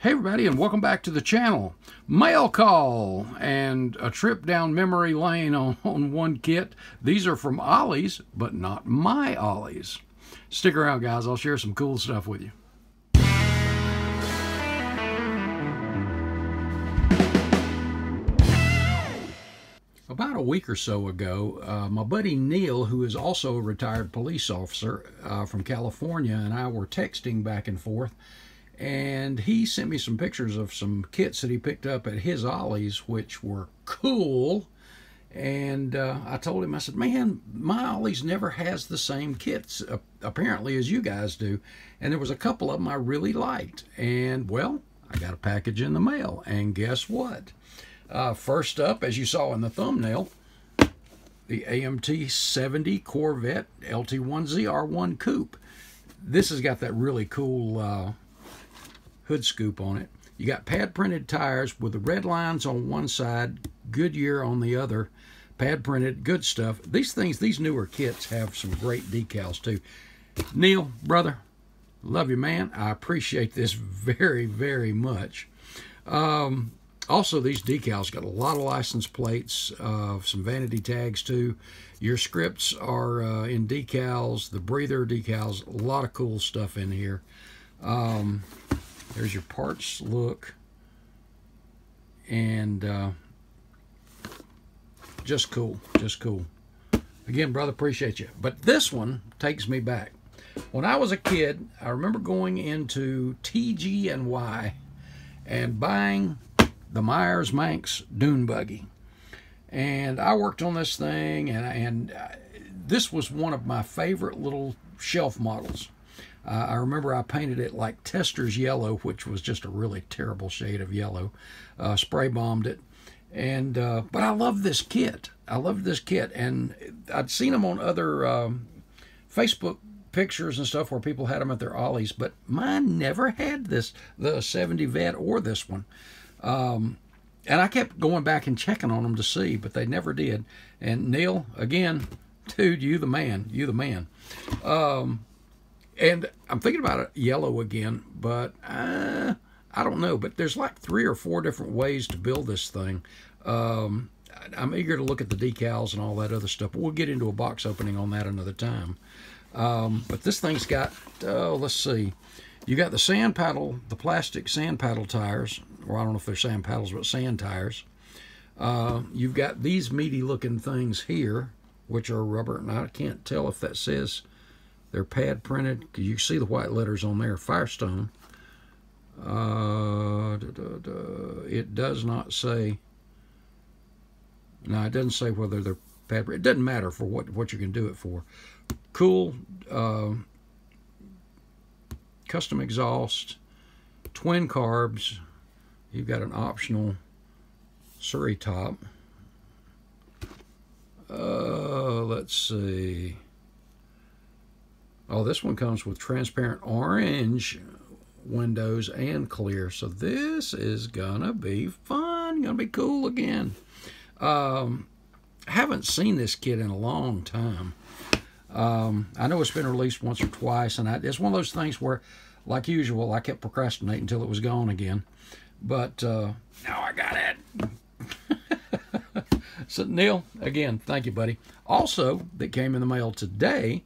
Hey everybody, and welcome back to the channel. Mail call and a trip down memory lane on one kit. These are from Ollie's, but not my Ollie's. Stick around guys, I'll share some cool stuff with you. About a week or so ago, my buddy Neil, who is also a retired police officer from California, and I were texting back and forth. And he sent me some pictures of some kits that he picked up at his Ollie's, which were cool. And I told him, I said, man, my Ollie's never has the same kits, apparently, as you guys do. And there was a couple of them I really liked. And, well, I got a package in the mail. And guess what? First up, as you saw in the thumbnail, the AMT 70 Corvette LT1Z R1 Coupe. This has got that really cool... hood scoop on it. You got pad printed tires with the red lines on one side, Goodyear on the other. Pad printed, good stuff. These things, these newer kits have some great decals too. Neil, brother, love you, man. I appreciate this very, very much. Also, these decals got a lot of license plates, some vanity tags too. Your scripts are in decals, the breather decals, a lot of cool stuff in here. There's your parts look, and just cool, just cool. Again, brother, appreciate you. But this one takes me back. When I was a kid, I remember going into TG&Y and buying the Myers Manx dune buggy. And I worked on this thing, and this was one of my favorite little shelf models. I remember I painted it like Tester's yellow, which was just a really terrible shade of yellow. Spray bombed it, and but I love this kit. I loved this kit, and I'd seen them on other Facebook pictures and stuff where people had them at their Ollie's, but mine never had this, the 70 Vet or this one. And I kept going back and checking on them to see, but they never did. And Neil, again, dude, you the man, you the man. And I'm thinking about it yellow again, but I don't know. But there's like 3 or 4 different ways to build this thing. I'm eager to look at the decals and all that other stuff. But we'll get into a box opening on that another time. But this thing's got, let's see. You got the sand paddle, the plastic sand paddle tires. Or I don't know if they're sand paddles, but sand tires. You've got these meaty-looking things here, which are rubber. And I can't tell if that says... They're pad printed. You see the white letters on there. Firestone. It does not say. No, it doesn't say whether they're pad printed. It doesn't matter for what you can do it for. Cool. Custom exhaust. Twin carbs. You've got an optional Surrey top. Let's see. Oh, this one comes with transparent orange windows and clear. So this is going to be fun. Going to be cool again. Haven't seen this kit in a long time. I know it's been released once or twice. And it's one of those things where, like usual, I kept procrastinating until it was gone again. But now I got it. So, Neil, again, thank you, buddy. Also, that came in the mail today...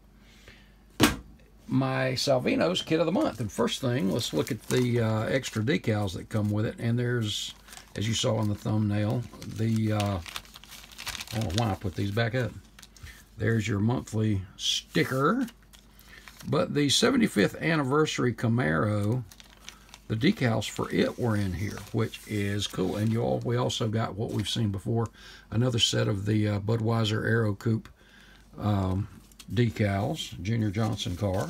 my Salvino's kit of the month. And first thing, let's look at the extra decals that come with it. And there's, as you saw in the thumbnail, the I don't know why I put these back up. There's your monthly sticker. But the 75th anniversary Camaro, the decals for it were in here, which is cool. And you all, we also got what we've seen before, another set of the Budweiser Aero Coupe decals, Junior Johnson car.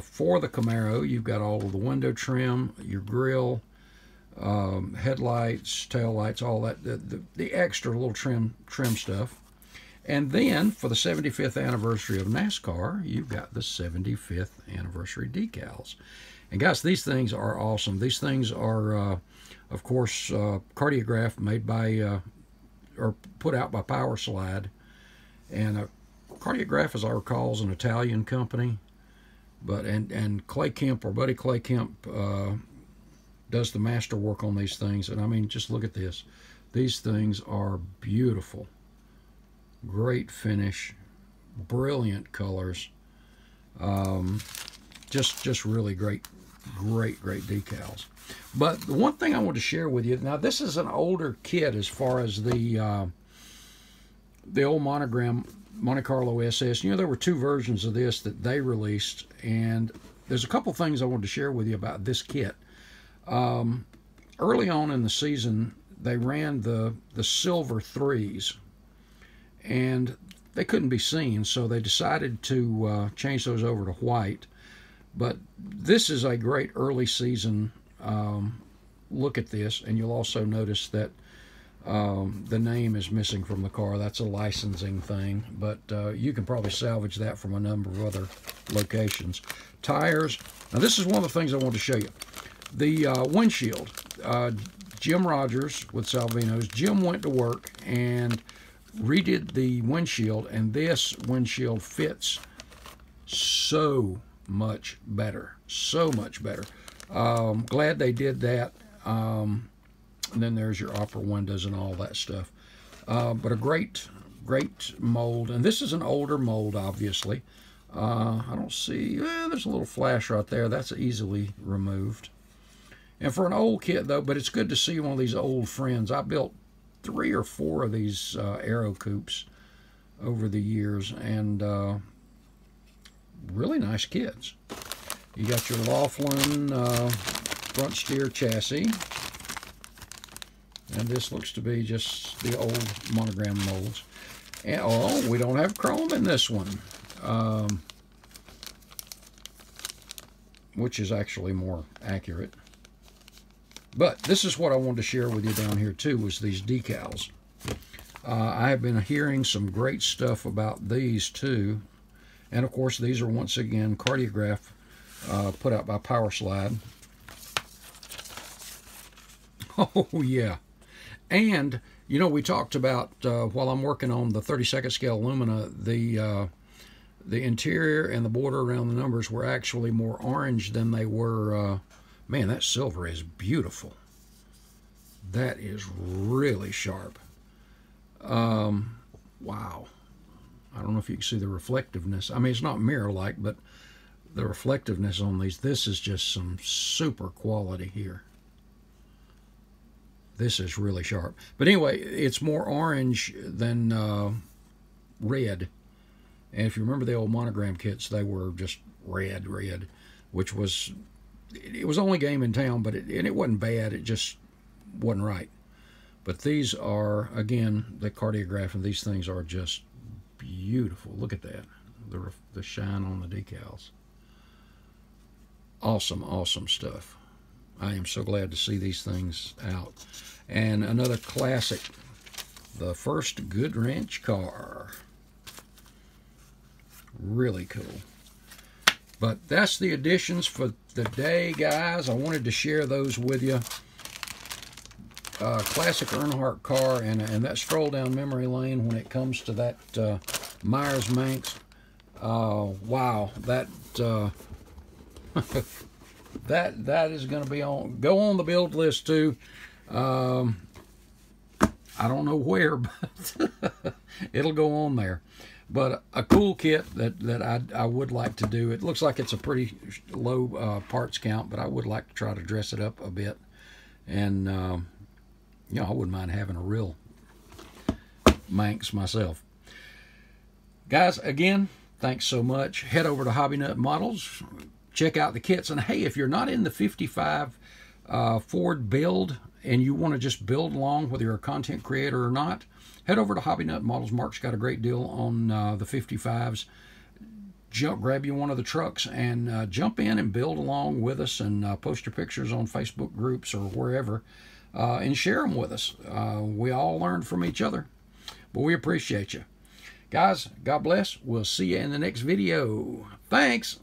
For the Camaro, you've got all of the window trim, your grill, headlights, tail lights, all that, the extra little trim stuff. And then, for the 75th anniversary of NASCAR, you've got the 75th anniversary decals. And guys, these things are awesome. These things are, of course, Cardiograph, made by, or put out by Power Slide. And Cardiograph, as I recall, is an Italian company, but and Clay Kemp, or buddy Clay Kemp, does the master work on these things. And I mean, just look at this. These things are beautiful. Great finish, brilliant colors. Just really great decals. But the one thing I want to share with you, now this is an older kit as far as the old Monogram Monte Carlo SS. You know, there were two versions of this that they released, and there's a couple things I wanted to share with you about this kit. Early on in the season, they ran the silver 3s, and they couldn't be seen, so they decided to change those over to white. But this is a great early season look at this, and you'll also notice that the name is missing from the car. That's a licensing thing, but you can probably salvage that from a number of other locations. Tires. Now, this is one of the things I want to show you. The windshield. Jim Rogers with Salvino's. Jim went to work and redid the windshield, and this windshield fits so much better. So much better. Glad they did that. And then there's your opera windows and all that stuff. But a great mold. And this is an older mold, obviously. I don't see, there's a little flash right there. That's easily removed. And for an old kit, though, but it's good to see one of these old friends. I built 3 or 4 of these aero coupes over the years, and really nice kits. You got your Laughlin front steer chassis. And this looks to be just the old Monogram molds. And, oh, we don't have chrome in this one, which is actually more accurate. But this is what I wanted to share with you down here, too, was these decals. I have been hearing some great stuff about these, too. And, of course, these are, once again, Cardiograph put out by Power Slide. Oh, yeah. And, you know, we talked about, while I'm working on the 32nd scale Lumina, the interior and the border around the numbers were actually more orange than they were. Man, that silver is beautiful. That is really sharp. Wow. I don't know if you can see the reflectiveness. I mean, it's not mirror-like, but the reflectiveness on these. This is just some super quality here. This is really sharp. But anyway, it's more orange than red. And if you remember the old Monogram kits, they were just red, which was, it was the only game in town, but it wasn't bad. It just wasn't right. But these are, again, the Cardiograph, and these things are just beautiful. Look at that, the shine on the decals. Awesome, awesome stuff. I am so glad to see these things out. And another classic, the first Goodwrench car. Really cool. But that's the additions for the day, guys. I wanted to share those with you. Classic Earnhardt car, and that stroll down memory lane when it comes to that Myers Manx. Wow, that... That is going to be go on the build list too. I don't know where, but it'll go on there. But a cool kit that I would like to do. It looks like it's a pretty low parts count, but I would like to try to dress it up a bit. And you know, I wouldn't mind having a real Manx myself. Guys, again, thanks so much. Head over to HobbyNut Models. Check out the kits. And hey, if you're not in the 55 Ford build and you want to just build along, whether you're a content creator or not, head over to HobbyNut Models. Mark's got a great deal on the 55s. Grab you one of the trucks and jump in and build along with us, and post your pictures on Facebook groups or wherever, and share them with us. We all learn from each other, but we appreciate you. Guys, God bless. We'll see you in the next video. Thanks.